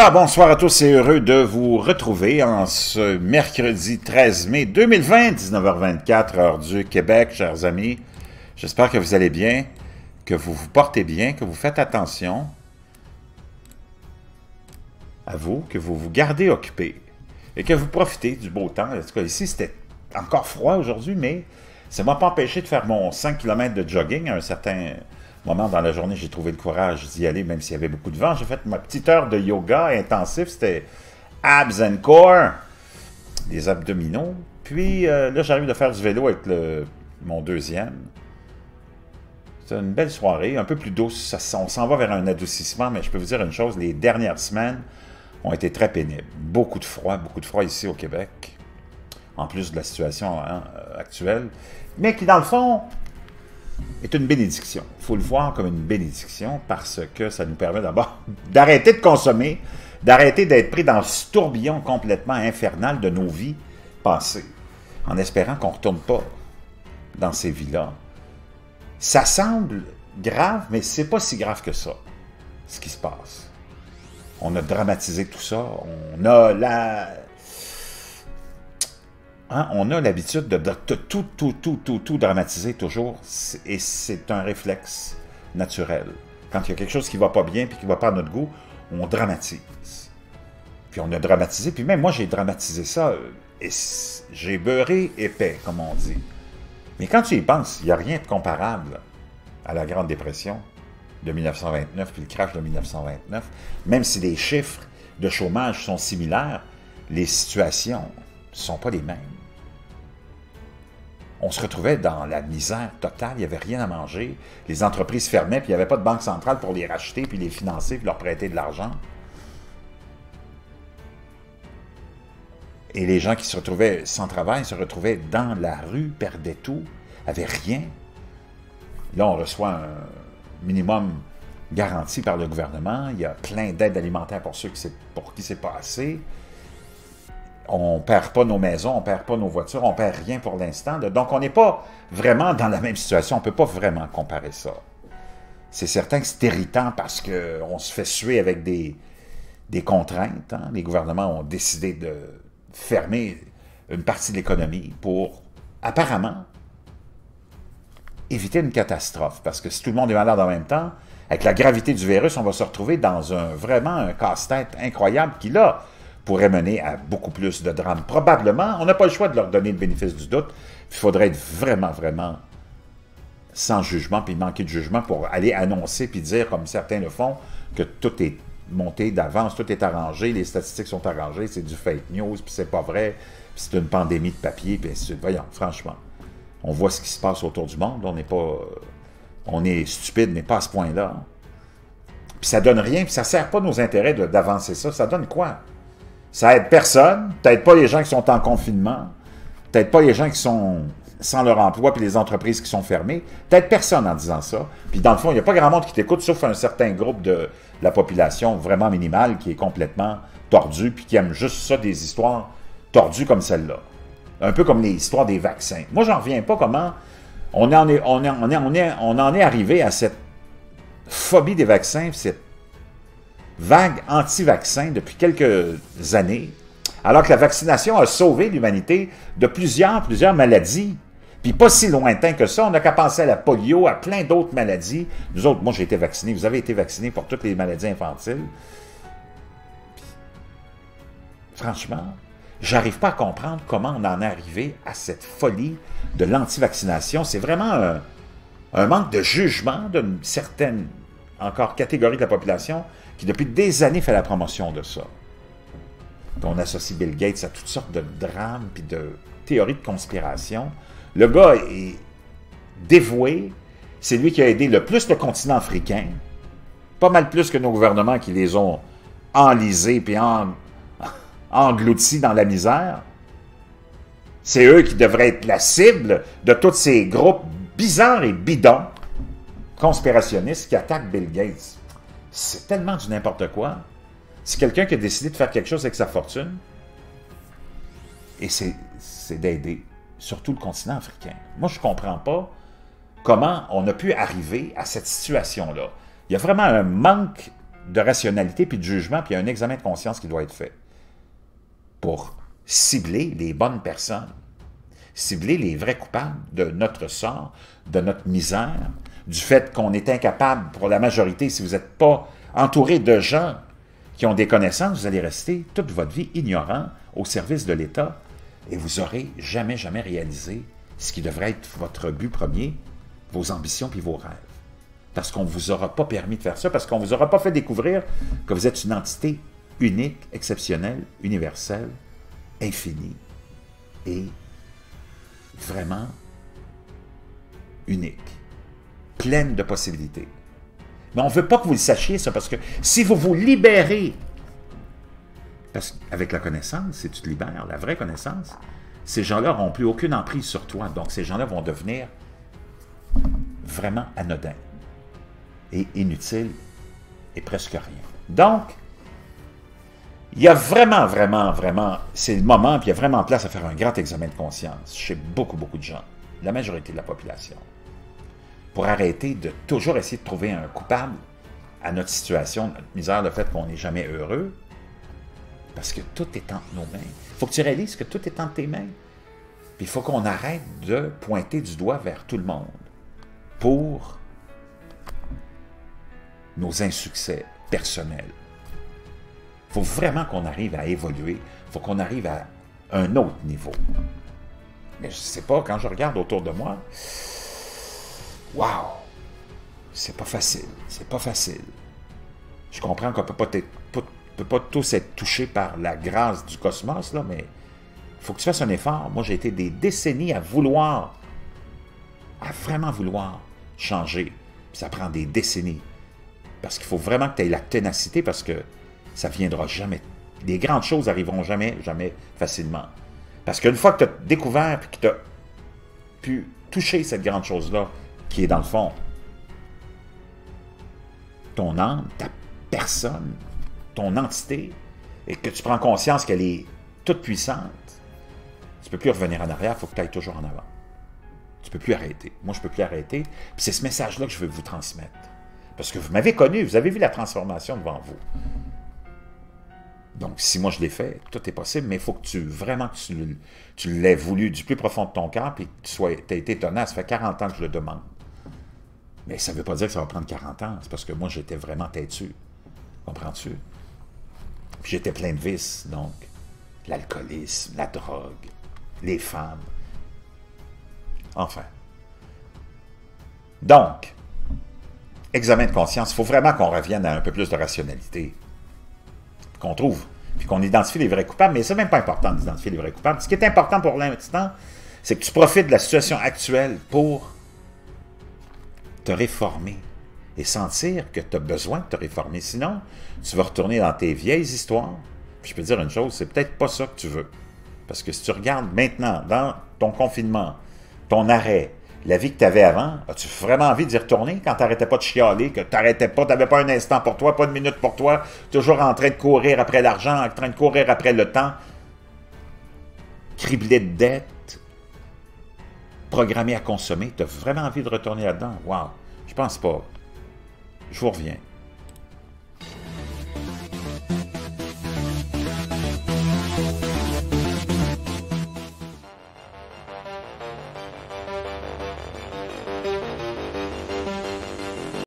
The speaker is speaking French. Alors, bonsoir à tous et heureux de vous retrouver en ce mercredi 13 mai 2020, 19h24, heure du Québec, chers amis. J'espère que vous allez bien, que vous vous portez bien, que vous faites attention à vous, que vous vous gardez occupés et que vous profitez du beau temps. En tout cas, ici, c'était encore froid aujourd'hui, mais ça ne m'a pas empêché de faire mon 5 km de jogging à un certain moment dans la journée. J'ai trouvé le courage d'y aller, même s'il y avait beaucoup de vent. J'ai fait ma petite heure de yoga intensif, c'était abs and core, des abdominaux. Puis là, j'arrive de faire du vélo avec mon deuxième. C'était une belle soirée, un peu plus douce. On s'en va vers un adoucissement, mais je peux vous dire une chose, les dernières semaines ont été très pénibles. Beaucoup de froid ici au Québec, en plus de la situation actuelle, mais qui, dans le fond, est une bénédiction. Il faut le voir comme une bénédiction parce que ça nous permet d'abord d'arrêter de consommer, d'arrêter d'être pris dans ce tourbillon complètement infernal de nos vies passées, en espérant qu'on ne retourne pas dans ces vies-là. Ça semble grave, mais ce n'est pas si grave que ça, ce qui se passe. On a dramatisé tout ça, on a l'habitude de tout dramatiser toujours, et c'est un réflexe naturel. Quand il y a quelque chose qui ne va pas bien et qui ne va pas à notre goût, on dramatise. Puis on a dramatisé, puis même moi j'ai dramatisé ça, et j'ai beurré épais, comme on dit. Mais quand tu y penses, il n'y a rien de comparable à la Grande Dépression de 1929 puis le crash de 1929. Même si les chiffres de chômage sont similaires, les situations ne sont pas les mêmes. On se retrouvait dans la misère totale, il n'y avait rien à manger, les entreprises fermaient, puis il n'y avait pas de banque centrale pour les racheter, puis les financer, puis leur prêter de l'argent. Et les gens qui se retrouvaient sans travail, se retrouvaient dans la rue, perdaient tout, n'avaient rien. Là, on reçoit un minimum garanti par le gouvernement, il y a plein d'aides alimentaires pour ceux pour qui c'est pas assez. On ne perd pas nos maisons, on ne perd pas nos voitures, on ne perd rien pour l'instant. Donc, on n'est pas vraiment dans la même situation. On ne peut pas vraiment comparer ça. C'est certain que c'est irritant parce qu'on se fait suer avec des contraintes. Hein. Les gouvernements ont décidé de fermer une partie de l'économie pour, apparemment, éviter une catastrophe. Parce que si tout le monde est malade en même temps, avec la gravité du virus, on va se retrouver dans vraiment un casse-tête incroyable qui, là, pourrait mener à beaucoup plus de drames. Probablement, on n'a pas le choix de leur donner le bénéfice du doute. Il faudrait être vraiment, vraiment sans jugement, puis manquer de jugement pour aller annoncer, puis dire, comme certains le font, que tout est monté d'avance, tout est arrangé, les statistiques sont arrangées, c'est du fake news, puis c'est pas vrai, puis c'est une pandémie de papier, puis ainsi de suite. Voyons, franchement, on voit ce qui se passe autour du monde, on est stupide, mais pas à ce point-là. Puis ça donne rien, puis ça sert pas nos intérêts d'avancer ça. Ça donne quoi? Ça aide personne, peut-être pas les gens qui sont en confinement, peut-être pas les gens qui sont sans leur emploi puis les entreprises qui sont fermées, peut-être personne en disant ça. Puis dans le fond, il n'y a pas grand monde qui t'écoute, sauf un certain groupe de la population vraiment minimale qui est complètement tordue puis qui aime juste ça, des histoires tordues comme celle-là. Un peu comme les histoires des vaccins. Moi, j'en reviens pas comment on en est arrivé à cette phobie des vaccins, cette vague anti-vaccin depuis quelques années, alors que la vaccination a sauvé l'humanité de plusieurs maladies. Puis pas si lointain que ça, on n'a qu'à penser à la polio, à plein d'autres maladies. Nous autres, moi j'ai été vacciné, vous avez été vacciné pour toutes les maladies infantiles. Puis, franchement, j'arrive pas à comprendre comment on en est arrivé à cette folie de l'anti-vaccination. C'est vraiment un manque de jugement d'une certaine encore catégorie de la population qui, depuis des années, fait la promotion de ça. Puis on associe Bill Gates à toutes sortes de drames puis de théories de conspiration. Le gars est dévoué. C'est lui qui a aidé le plus le continent africain, pas mal plus que nos gouvernements qui les ont enlisés puis engloutis dans la misère. C'est eux qui devraient être la cible de tous ces groupes bizarres et bidons conspirationnistes qui attaquent Bill Gates. C'est tellement du n'importe quoi. C'est quelqu'un qui a décidé de faire quelque chose avec sa fortune. Et c'est d'aider, surtout le continent africain. Moi, je ne comprends pas comment on a pu arriver à cette situation-là. Il y a vraiment un manque de rationalité puis de jugement, puis il y a un examen de conscience qui doit être fait pour cibler les bonnes personnes, cibler les vrais coupables de notre sort, de notre misère, du fait qu'on est incapable pour la majorité. Si vous n'êtes pas entouré de gens qui ont des connaissances, vous allez rester toute votre vie ignorant au service de l'État et vous n'aurez jamais, jamais réalisé ce qui devrait être votre but premier, vos ambitions puis vos rêves. Parce qu'on ne vous aura pas permis de faire ça, parce qu'on ne vous aura pas fait découvrir que vous êtes une entité unique, exceptionnelle, universelle, infinie et vraiment unique, pleine de possibilités. Mais on ne veut pas que vous le sachiez, ça, parce que si vous vous libérez, parce qu'avec la connaissance, si tu te libères, la vraie connaissance, ces gens-là n'auront plus aucune emprise sur toi. Donc ces gens-là vont devenir vraiment anodins et inutiles et presque rien. Donc, il y a vraiment, vraiment, vraiment, c'est le moment, puis il y a vraiment place à faire un grand examen de conscience chez beaucoup, beaucoup de gens, la majorité de la population, pour arrêter de toujours essayer de trouver un coupable à notre situation, notre misère, le fait qu'on n'est jamais heureux, parce que tout est entre nos mains. Il faut que tu réalises que tout est entre tes mains. Puis il faut qu'on arrête de pointer du doigt vers tout le monde pour nos insuccès personnels. Il faut vraiment qu'on arrive à évoluer. Il faut qu'on arrive à un autre niveau. Mais je ne sais pas, quand je regarde autour de moi, waouh! C'est pas facile. C'est pas facile. Je comprends qu'on ne peut pas tous être touchés par la grâce du cosmos, là, mais il faut que tu fasses un effort. Moi, j'ai été des décennies à vouloir, à vraiment vouloir changer. Puis ça prend des décennies. Parce qu'il faut vraiment que tu aies la ténacité, parce que ça ne viendra jamais. Les grandes choses n'arriveront jamais, jamais facilement. Parce qu'une fois que tu as découvert et que tu as pu toucher cette grande chose-là, qui est dans le fond ton âme, ta personne, ton entité, et que tu prends conscience qu'elle est toute puissante, tu ne peux plus revenir en arrière, il faut que tu ailles toujours en avant. Tu ne peux plus arrêter. Moi, je ne peux plus arrêter. Puis c'est ce message-là que je veux vous transmettre. Parce que vous m'avez connu, vous avez vu la transformation devant vous. Donc, si moi je l'ai fait, tout est possible, mais il faut que tu, vraiment, tu l'aies voulu du plus profond de ton cœur, puis que tu as été tenace. Ça fait 40 ans que je le demande. Mais ça ne veut pas dire que ça va prendre 40 ans. C'est parce que moi, j'étais vraiment têtu. Comprends-tu? Puis j'étais plein de vices, donc l'alcoolisme, la drogue, les femmes. Enfin. Donc, examen de conscience, il faut vraiment qu'on revienne à un peu plus de rationalité. Qu'on trouve, puis qu'on identifie les vrais coupables, mais c'est même pas important d'identifier les vrais coupables. Ce qui est important pour l'instant, c'est que tu profites de la situation actuelle pour te réformer et sentir que tu as besoin de te réformer. Sinon, tu vas retourner dans tes vieilles histoires. Puis je peux te dire une chose, c'est peut-être pas ça que tu veux. Parce que si tu regardes maintenant, dans ton confinement, ton arrêt, la vie que tu avais avant, as-tu vraiment envie d'y retourner quand tu n'arrêtais pas de chialer, que tu n'arrêtais pas, tu n'avais pas un instant pour toi, pas une minute pour toi, toujours en train de courir après l'argent, en train de courir après le temps, criblé de dettes, programmé à consommer. Tu as vraiment envie de retourner là-dedans? Wow! Je pense pas. Je vous reviens.